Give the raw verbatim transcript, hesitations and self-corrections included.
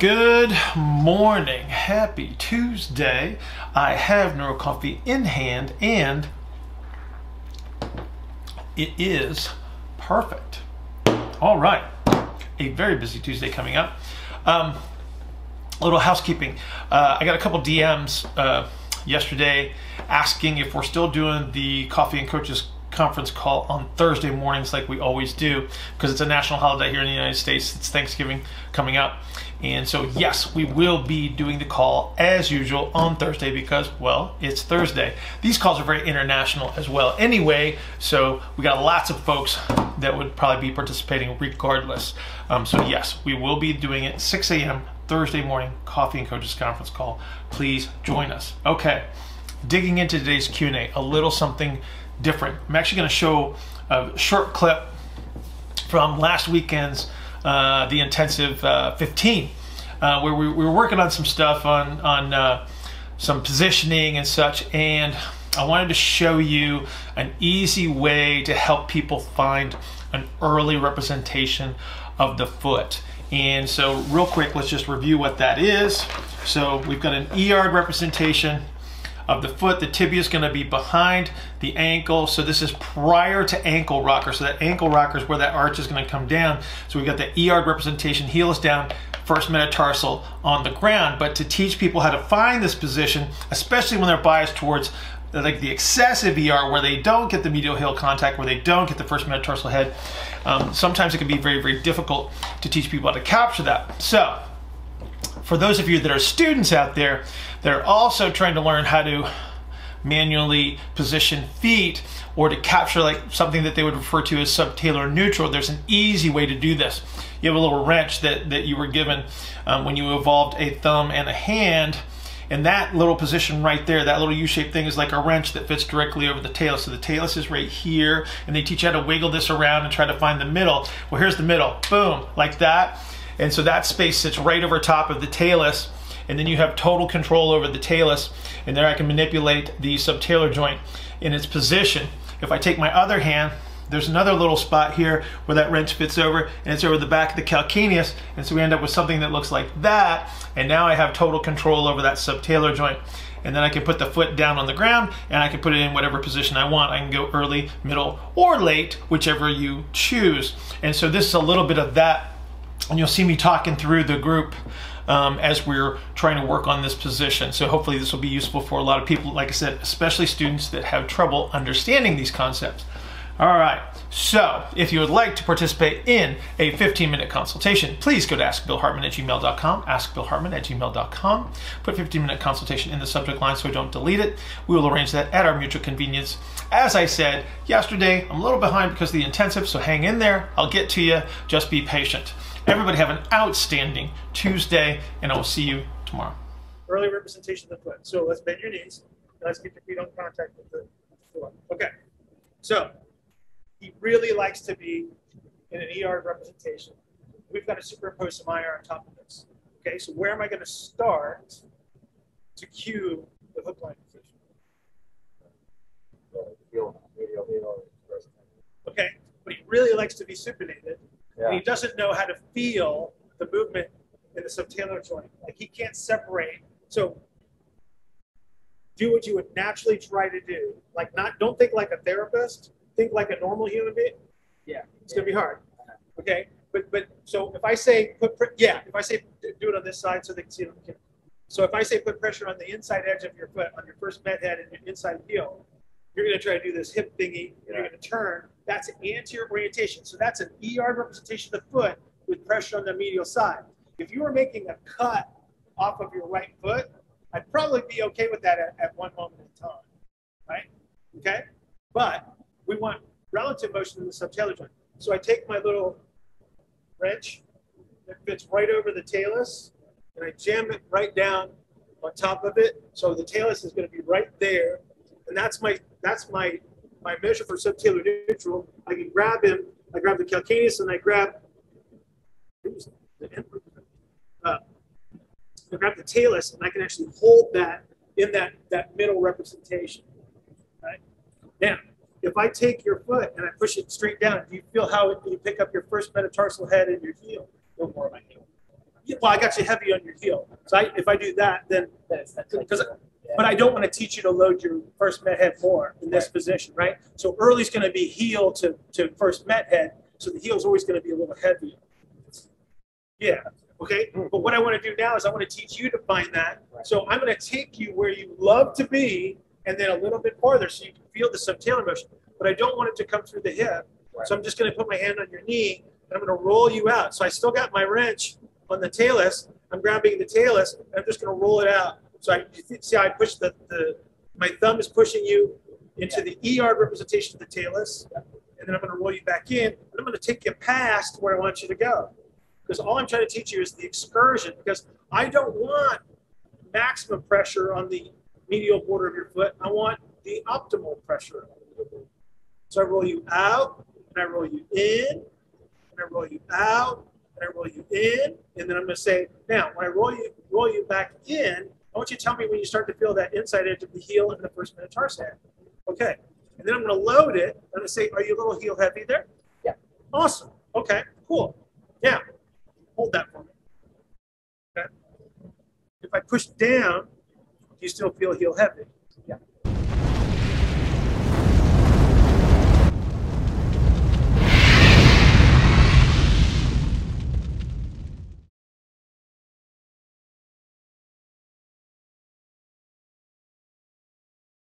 Good morning, happy Tuesday. I have Neuro Coffee in hand and it is perfect. All right, a very busy Tuesday coming up. Um, a little housekeeping. Uh, I got a couple D Ms uh, yesterday asking if we're still doing the Coffee and Coaches conference call on Thursday mornings like we always do, because it's a national holiday here in the United States. It's Thanksgiving coming up, and so yes, we will be doing the call as usual on Thursday because, well, it's Thursday. These calls are very international as well anyway, so we got lots of folks that would probably be participating regardless. Um, so yes, we will be doing it six A M Thursday morning, Coffee and Coaches conference call. Please join us. Okay, digging into today's Q and A, a little something different. I'm actually going to show a short clip from last weekend's uh, The Intensive uh, fifteen, uh, where we, we were working on some stuff on, on uh, some positioning and such, and I wanted to show you an easy way to help people find an early representation of the foot. And so real quick, let's just review what that is. So we've got an E R representation of the foot. The tibia is going to be behind the ankle, so this is prior to ankle rocker. So that ankle rocker is where that arch is going to come down. So we've got the E R representation, heel is down, first metatarsal on the ground. But to teach people how to find this position, especially when they're biased towards like the excessive E R, where they don't get the medial heel contact, where they don't get the first metatarsal head, um, sometimes it can be very, very difficult to teach people how to capture that. So for those of you that are students out there that are also trying to learn how to manually position feet or to capture like something that they would refer to as subtalar neutral, there's an easy way to do this. You have a little wrench that, that you were given um, when you evolved a thumb and a hand, and that little position right there, that little U-shaped thing is like a wrench that fits directly over the talus. So the talus is right here, and they teach you how to wiggle this around and try to find the middle. Well, here's the middle, boom, like that. And so that space sits right over top of the talus, and then you have total control over the talus, and there I can manipulate the subtalar joint in its position. If I take my other hand, there's another little spot here where that wrench fits over, and it's over the back of the calcaneus, and so we end up with something that looks like that, and now I have total control over that subtalar joint. And then I can put the foot down on the ground, and I can put it in whatever position I want. I can go early, middle, or late, whichever you choose. And so this is a little bit of that, and you'll see me talking through the group um, as we're trying to work on this position. So hopefully this will be useful for a lot of people, like I said, especially students that have trouble understanding these concepts. All right, so if you would like to participate in a fifteen minute consultation, please go to ask bill hartman at gmail dot com, ask bill hartman at gmail dot com. Put fifteen minute consultation in the subject line so don't delete it. We will arrange that at our mutual convenience. As I said yesterday, I'm a little behind because of the intensive, so hang in there. I'll get to you. Just be patient. Everybody have an outstanding Tuesday, and I will see you tomorrow. Early representation of the foot. So let's bend your knees. Let's get your feet on contact with the floor. Okay. So he really likes to be in an E R representation. We've got to superimpose some I R on top of this. Okay, so where am I going to start to cue the hook line position? Okay, but he really likes to be supinated. Yeah. And he doesn't know how to feel the movement in the subtalar joint. Like he can't separate. So do what you would naturally try to do. Like not, don't think like a therapist. Think like a normal human being. Yeah, it's yeah. gonna be hard. Okay, but but so if I say put yeah, if I say do it on this side so they can see it on the camera. So if I say put pressure on the inside edge of your foot on your first met head and your inside heel, you're gonna try to do this hip thingy. Yeah. You're gonna turn. That's an anterior orientation. So that's an E R representation of the foot with pressure on the medial side. If you were making a cut off of your right foot, I'd probably be okay with that at, at one moment in time, right? Okay, but we want relative motion in the subtalar joint. So I take my little wrench that fits right over the talus, and I jam it right down on top of it. So the talus is gonna be right there. And that's my, that's my, my measure for subtalar neutral. I can grab him, I grab the calcaneus, and I grab, uh, I grab the talus, and I can actually hold that in that, that middle representation, right? Now, if I take your foot and I push it straight down, do you feel how it, you pick up your first metatarsal head and your heel? No more of my heel. well, I got you heavy on your heel. So I, if I do that, then because, yeah. But I don't want to teach you to load your first met head more in this right. position, right? So early is going to be heel to, to first met head. So the heel is always going to be a little heavier. Yeah. Okay. But what I want to do now is I want to teach you to find that. Right. So I'm going to take you where you love to be and then a little bit farther so you can feel the subtalar motion. But I don't want it to come through the hip. Right. So I'm just going to put my hand on your knee and I'm going to roll you out. So I still got my wrench on the talus. I'm grabbing the talus and I'm just going to roll it out. So I see how I push the, the my thumb is pushing you into yeah. the E R representation of the talus. Yeah. And then I'm going to roll you back in. And I'm going to take you past where I want you to go. Because all I'm trying to teach you is the excursion, because I don't want maximum pressure on the medial border of your foot. I want the optimal pressure on the medial border. So I roll you out, and I roll you in, and I roll you out, and I roll you in, and then I'm going to say, now, when I roll you, roll you back in, I want you to tell me when you start to feel that inside edge of the heel and the first metatarsal. Okay. And then I'm going to load it. I'm going to say, are you a little heel heavy there? Yeah. Awesome. Okay, cool. Now, hold that for me. Okay. If I push down, do you still feel heel heavy? Yeah.